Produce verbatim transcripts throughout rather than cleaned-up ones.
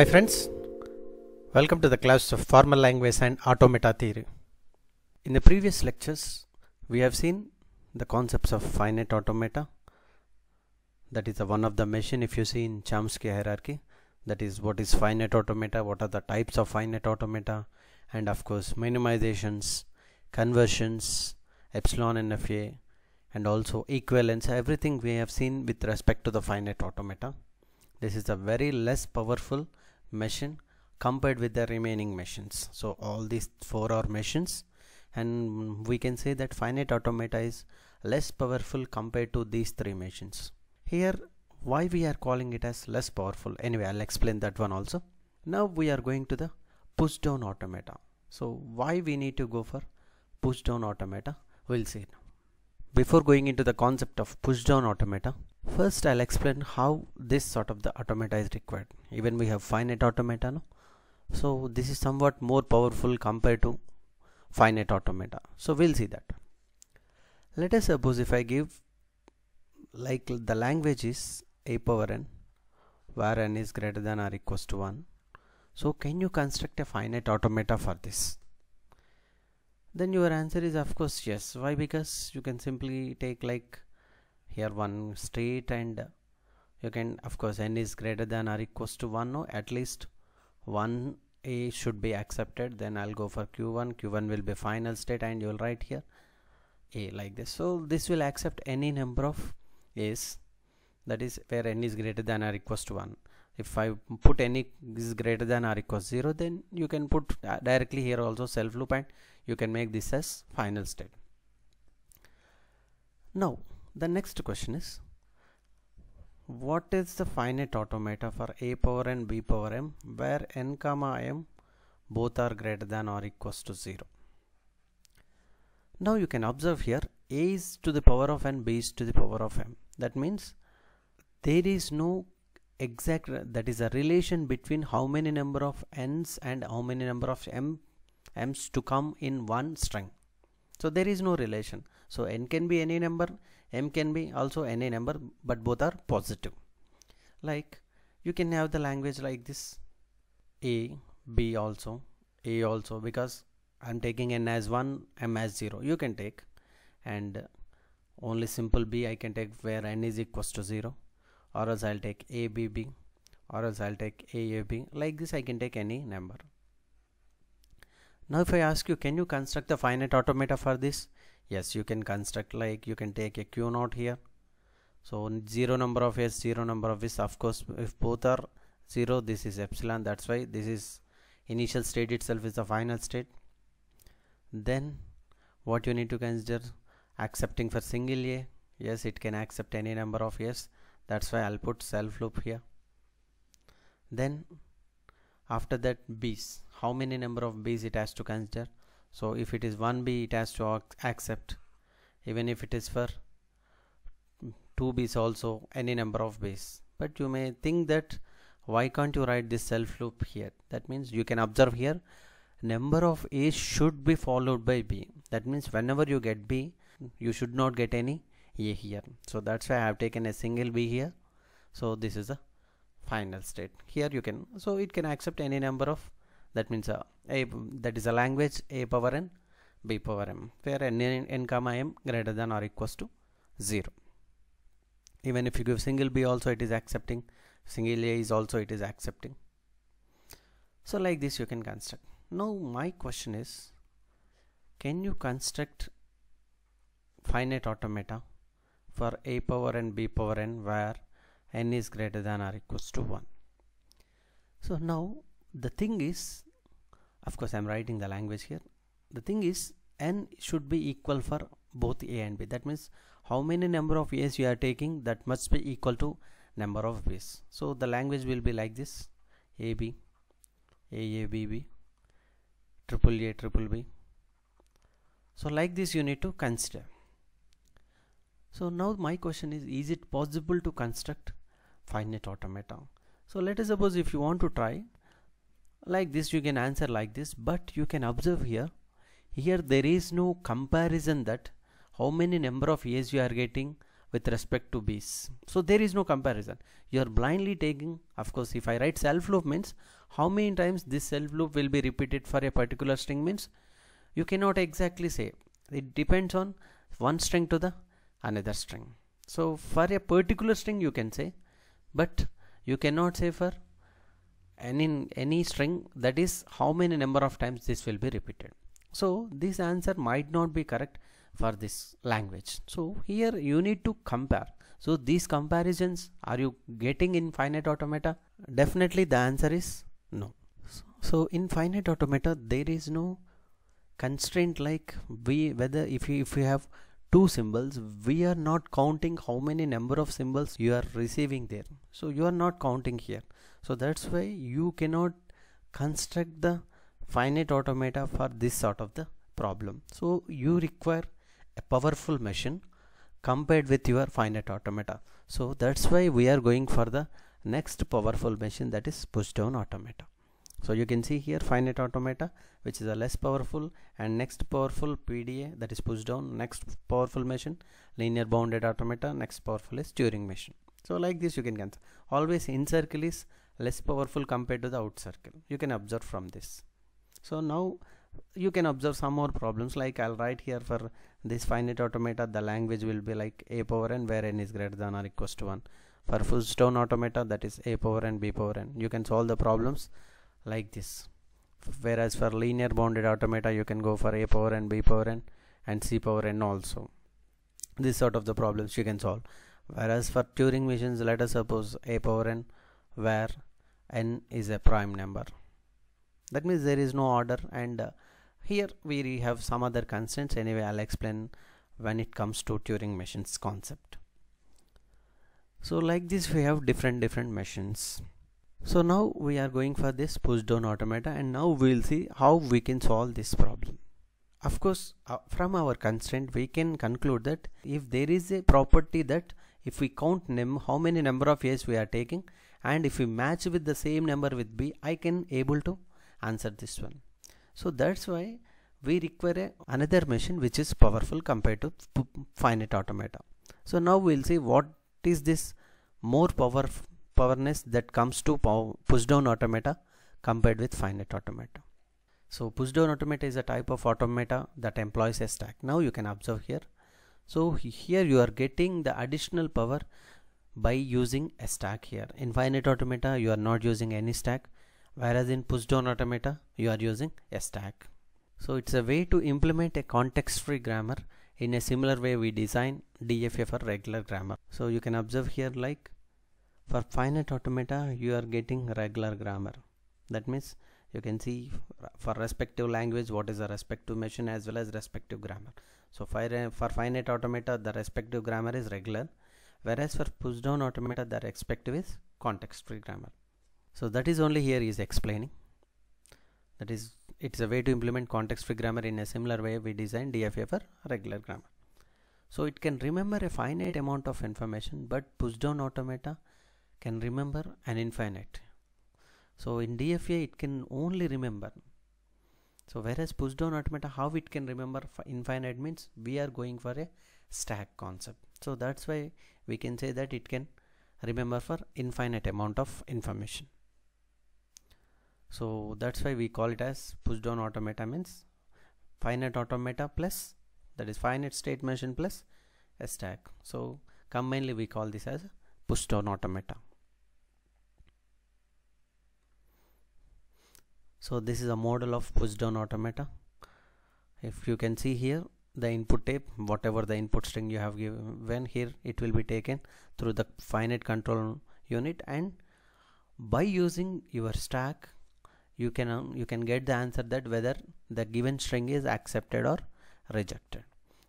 Hi friends, welcome to the class of formal language and automata theory. In the previous lectures, we have seen the concepts of finite automata, that is the one of the machine. If you see in Chomsky hierarchy, that is what is finite automata, what are the types of finite automata, and of course minimizations, conversions, epsilon N F A, and also equivalence. Everything we have seen with respect to the finite automata. This is a very less powerful machine compared with the remaining machines. So all these four are machines, and we can say that finite automata is less powerful compared to these three machines. Here, why we are calling it as less powerful? Anyway, I'll explain that one also. Now we are going to the pushdown automata. So why we need to go for pushdown automata? We'll see now. Before going into the concept of pushdown automata, first I'll explain how this sort of the automata is required. Even we have finite automata now, so this is somewhat more powerful compared to finite automata. So we'll see that. Let us suppose if I give, like, the language is a power n, where n is greater than or equals to one. So can you construct a finite automata for this? Then your answer is of course yes. Why? Because you can simply take, like, here one state, and you can, of course, n is greater than or equals to one. No, at least one a should be accepted. Then I'll go for q one. q one will be final state, and you'll write here a like this. So this will accept any number of a's, that is where n is greater than or equals to one. If I put any is greater than or equals zero, then you can put directly here also self loop, and you can make this as final state. Now the next question is, what is the finite automata for a power n, b power m, where n comma m both are greater than or equals to zero? Now you can observe here a is to the power of n, b is to the power of m. That means there is no exact, that is a relation between how many number of n's and how many number of m m's to come in one string. So there is no relation. So n can be any number, m can be also any number, but both are positive. Like, you can have the language like this, a, b also, a also, because I'm taking n as one, m as zero. You can take, and only simple b I can take where n is equals to zero. Or else I'll take a b b, or else I'll take a a b. Like this I can take any number. Now if I ask you, can you construct the finite automata for this? Yes, you can construct. Like, you can take a q naught here, so zero number of s, zero number of s. Of course, if both are zero, this is epsilon, that's why this is initial state itself is the final state. Then what you need to consider, accepting for single a. Yes, it can accept any number of s. That's why I'll put self loop here. Then after that, b's, how many number of b's it has to consider. So if it is one b, it has to accept. Even if it is for two b's also, any number of b's. But you may think that why can't you write this self loop here? That means you can observe here, number of a's should be followed by b. That means whenever you get b, you should not get any a here. So that's why I have taken a single b here. So this is a final state. Here you can, so it can accept any number of, that means a, a that is a language a power n, b power m, where n, n, n comma m greater than or equals to zero. Even if you give single b also, it is accepting. Single a is also, it is accepting. So like this you can construct. Now my question is, can you construct finite automata for a power n, b power n, where n is greater than or equals to one? So now the thing is, of course I'm writing the language here. The thing is, n should be equal for both a and b. That means how many number of a's you are taking, that must be equal to number of b's. So the language will be like this, a b, a a b b, triple a triple b. So like this you need to consider. So now my question is, is it possible to construct finite automata? So let us suppose if you want to try like this, you can answer like this, but you can observe here, here there is no comparison that how many number of A's you are getting with respect to B's. So there is no comparison. You are blindly taking, of course, if I write self loop means how many times this self loop will be repeated for a particular string means you cannot exactly say. It depends on one string to the another string. So for a particular string you can say, but you cannot say for any, any string, that is how many number of times this will be repeated. So this answer might not be correct for this language. So here you need to compare. So these comparisons, are you getting in finite automata? Definitely the answer is no. So in finite automata there is no constraint like we whether if you, if you have two symbols, we are not counting how many number of symbols you are receiving there. So you are not counting here. So that's why you cannot construct the finite automata for this sort of the problem. So you require a powerful machine compared with your finite automata. So that's why we are going for the next powerful machine, that is pushdown automata. So you can see here finite automata, which is a less powerful, and next powerful P D A, that is pushdown, next powerful machine linear bounded automata, next powerful is Turing machine. So like this you can cancel. Always in circle is less powerful compared to the out circle. You can observe from this. So now you can observe some more problems, like I'll write here for this finite automata the language will be like a power n where n is greater than or equals to one. For pushdown automata that is a power n b power n. You can solve the problems like this. Whereas for linear bounded automata you can go for a power n b power n and c power n also. This sort of the problems you can solve. Whereas for Turing machines, let us suppose a power n where n is a prime number. That means there is no order, and uh, here we have some other constraints. Anyway, I'll explain when it comes to Turing machines concept. So like this we have different different machines. So now we are going for this pushdown automata, and now we will see how we can solve this problem. Of course, uh, from our constraint we can conclude that if there is a property that if we count num how many number of A's we are taking, and if we match with the same number with B, I can able to answer this one. So that's why we require a, another machine which is powerful compared to finite automata. So now we will see what is this more power powerness that comes to pow pushdown automata compared with finite automata. So pushdown automata is a type of automata that employs a stack. Now you can observe here. So here you are getting the additional power by using a stack here. In finite automata you are not using any stack, whereas in pushdown automata you are using a stack. So it's a way to implement a context-free grammar in a similar way we design D F A for regular grammar. So you can observe here, like for finite automata you are getting regular grammar. That means you can see for respective language what is the respective machine as well as respective grammar. So for, for finite automata the respective grammar is regular, whereas for pushdown automata the respective is context-free grammar. So that is only here is explaining. That is, it's a way to implement context-free grammar in a similar way we design D F A for regular grammar. So it can remember a finite amount of information, but pushdown automata can remember an infinite. So in D F A it can only remember. So whereas pushdown automata, how it can remember infinite means we are going for a stack concept. So that's why we can say that it can remember for infinite amount of information. So that's why we call it as pushdown automata means finite automata plus, that is finite state machine plus a stack. So commonly we call this as pushdown automata. So this is a model of pushdown automata. If you can see here the input tape, whatever the input string you have given, when here it will be taken through the finite control unit, and by using your stack you can um, you can get the answer that whether the given string is accepted or rejected.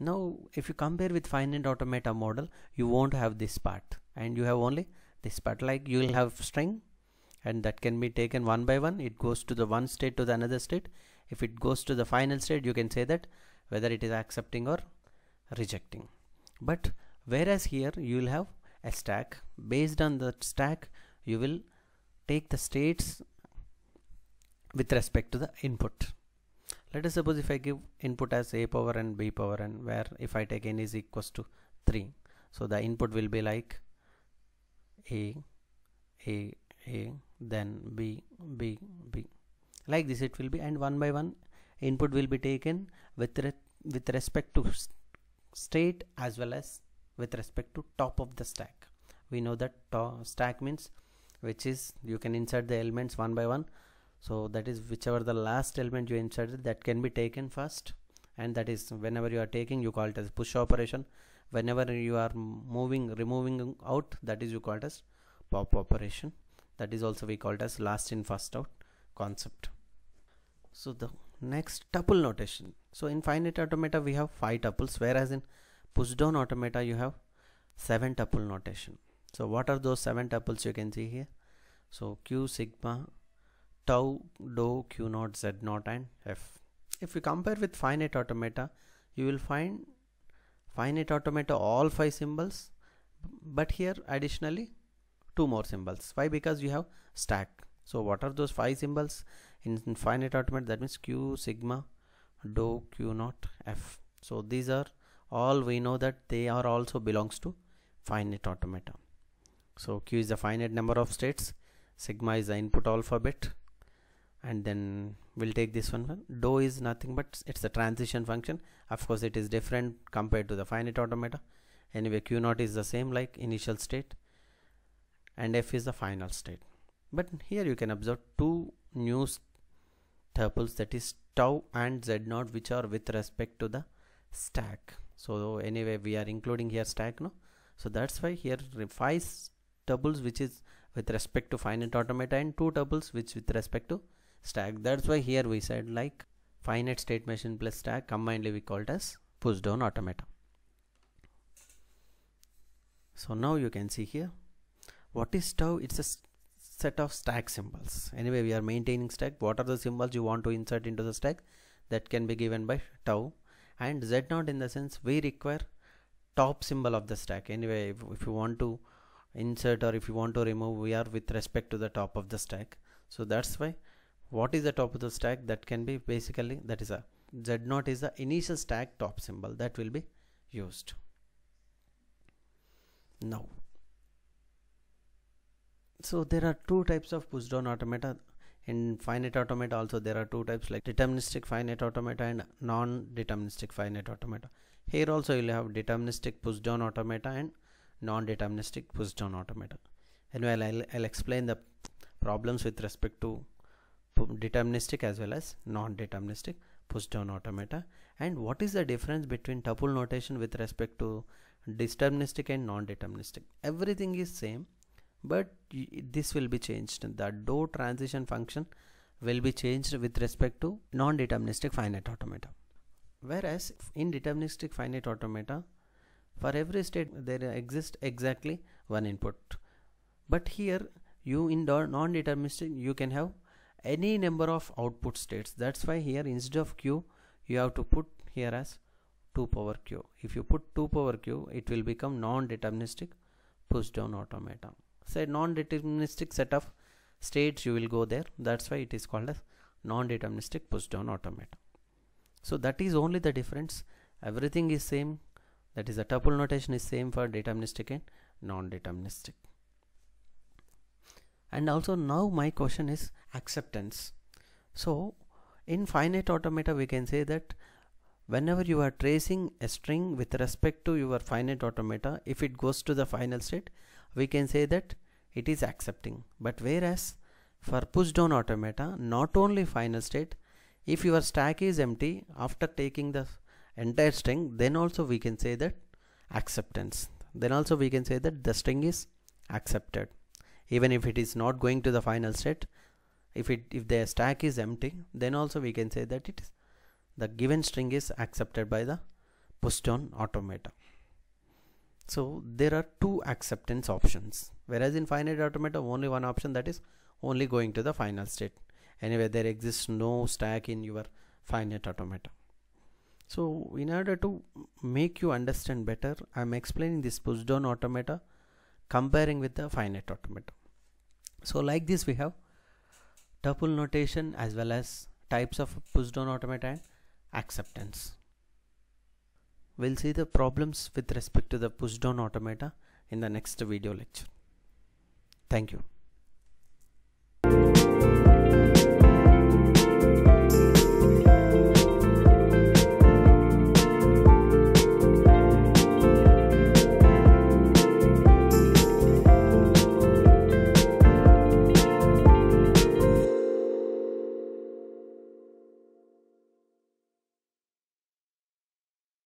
Now if you compare with finite automata model, you won't have this part and you have only this part. Like you will have string and that can be taken one by one. It goes to the one state to the another state. If it goes to the final state, you can say that whether it is accepting or rejecting. But whereas here you will have a stack, based on the stack you will take the states with respect to the input. Let us suppose if I give input as a power n b power n, where if I take n is equals to three, So the input will be like A, A, A, then B, B, B. Like this it will be, and one by one input will be taken with re with respect to state as well as with respect to top of the stack. We know that stack means which is you can insert the elements one by one. So that is whichever the last element you inserted that can be taken first, and that is whenever you are taking you call it as push operation. Whenever you are moving removing out, that is you call it as pop operation. That is also we call it as last in first out concept. So the next, tuple notation. So in finite automata we have five tuples, whereas in pushdown automata you have seven tuple notation. So what are those seven tuples you can see here? So Q, sigma, tau, dou, Q naught, Z naught and F. If we compare with finite automata, you will find finite automata all five symbols, but here additionally two more symbols. Why? Because you have stack. So what are those five symbols in, in finite automata? That means Q, sigma, dou, Q naught, F. So these are all, we know that they are also belongs to finite automata. So Q is the finite number of states, sigma is the input alphabet, and then we'll take this one. Dou is nothing but it's a transition function. Of course it is different compared to the finite automata. Anyway, Q naught is the same like initial state, and F is the final state. But here you can observe two new tuples, that is tau and Z naught, which are with respect to the stack. So anyway we are including here stack, no? So that's why here five tuples which is with respect to finite automata and two tuples which with respect to stack. That's why here we said like finite state machine plus stack combinedly we called as pushdown automata. So now you can see here what is tau. It's a set of stack symbols. Anyway we are maintaining stack. What are the symbols you want to insert into the stack, that can be given by tau, and Z naught in the sense we require top symbol of the stack. Anyway if, if you want to insert or if you want to remove, we are with respect to the top of the stack. So that's why what is the top of the stack, that can be basically that is a Z naught is the initial stack top symbol that will be used. Now so there are two types of pushdown automata. In finite automata also there are two types, like deterministic finite automata and non-deterministic finite automata. Here also you'll have deterministic pushdown automata and non-deterministic pushdown automata. Anyway, I'll, I'll explain the problems with respect to deterministic as well as non-deterministic pushdown automata, and what is the difference between tuple notation with respect to deterministic and non-deterministic. Everything is same, but this will be changed. The dou transition function will be changed with respect to non-deterministic finite automata. Whereas in deterministic finite automata, for every state there exists exactly one input. But here you in non-deterministic you can have any number of output states. That's why here instead of Q you have to put here as two power Q. If you put two power Q it will become non-deterministic pushdown automata. Say non-deterministic set of states you will go there. That's why it is called as non-deterministic pushdown automata. So that is only the difference. Everything is same. That is the tuple notation is same for deterministic and non-deterministic. And also now my question is acceptance. So in finite automata we can say that whenever you are tracing a string with respect to your finite automata, if it goes to the final state, we can say that it is accepting. But whereas for pushdown automata, not only final state, if your stack is empty after taking the entire string, then also we can say that acceptance. Then also we can say that the string is accepted. Even if it is not going to the final state, if it if the stack is empty, then also we can say that it is the given string is accepted by the pushdown automata. So there are two acceptance options, whereas in finite automata only one option, that is only going to the final state. Anyway there exists no stack in your finite automata. So in order to make you understand better, I am explaining this pushdown automata comparing with the finite automata. So like this we have tuple notation as well as types of pushdown automata and acceptance. we'll see the problems with respect to the pushdown automata in the next video lecture. Thank you.